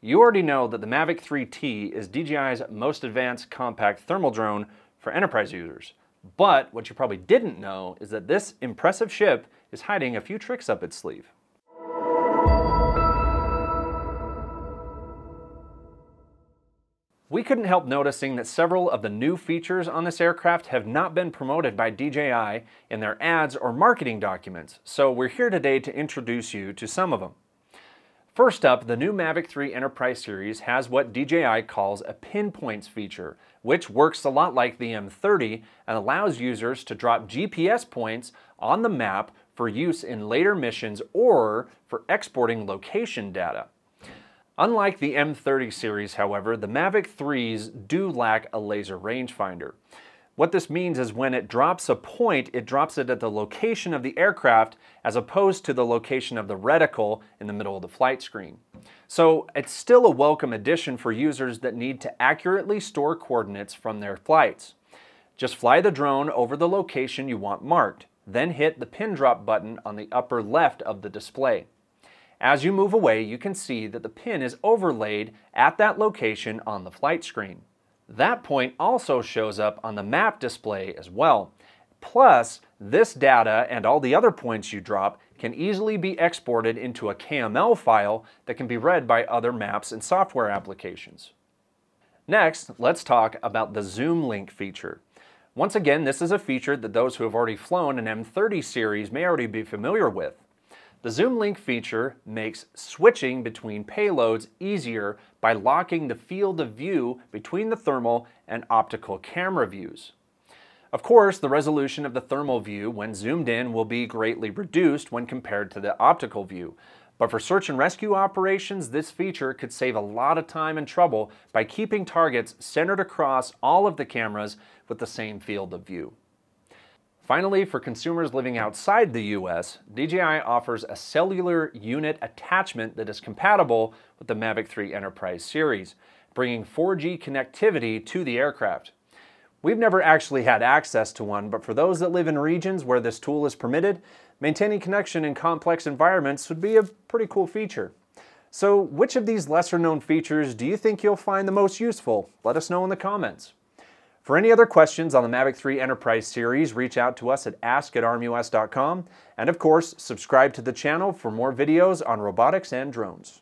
You already know that the Mavic 3T is DJI's most advanced compact thermal drone for enterprise users. But what you probably didn't know is that this impressive ship is hiding a few tricks up its sleeve. We couldn't help noticing that several of the new features on this aircraft have not been promoted by DJI in their ads or marketing documents, so we're here today to introduce you to some of them. First up, the new Mavic 3 Enterprise series has what DJI calls a pinpoints feature, which works a lot like the M30 and allows users to drop GPS points on the map for use in later missions or for exporting location data. Unlike the M30 series, however, the Mavic 3s do lack a laser rangefinder. What this means is when it drops a point, it drops it at the location of the aircraft as opposed to the location of the reticle in the middle of the flight screen. So it's still a welcome addition for users that need to accurately store coordinates from their flights. Just fly the drone over the location you want marked, then hit the pin drop button on the upper left of the display. As you move away, you can see that the pin is overlaid at that location on the flight screen. That point also shows up on the map display as well. Plus, this data and all the other points you drop can easily be exported into a kml file that can be read by other maps and software applications. Next, let's talk about the Zoom Link feature. Once again, this is a feature that those who have already flown an M30 series may already be familiar with. The Zoom Link feature makes switching between payloads easier by locking the field of view between the thermal and optical camera views. Of course, the resolution of the thermal view when zoomed in will be greatly reduced when compared to the optical view. But for search and rescue operations, this feature could save a lot of time and trouble by keeping targets centered across all of the cameras with the same field of view. Finally, for consumers living outside the US, DJI offers a cellular unit attachment that is compatible with the Mavic 3 Enterprise series, bringing 4G connectivity to the aircraft. We've never actually had access to one, but for those that live in regions where this tool is permitted, maintaining connection in complex environments would be a pretty cool feature. So, which of these lesser-known features do you think you'll find the most useful? Let us know in the comments. For any other questions on the Mavic 3 Enterprise series, reach out to us at ask@rmus.com. And of course, subscribe to the channel for more videos on robotics and drones.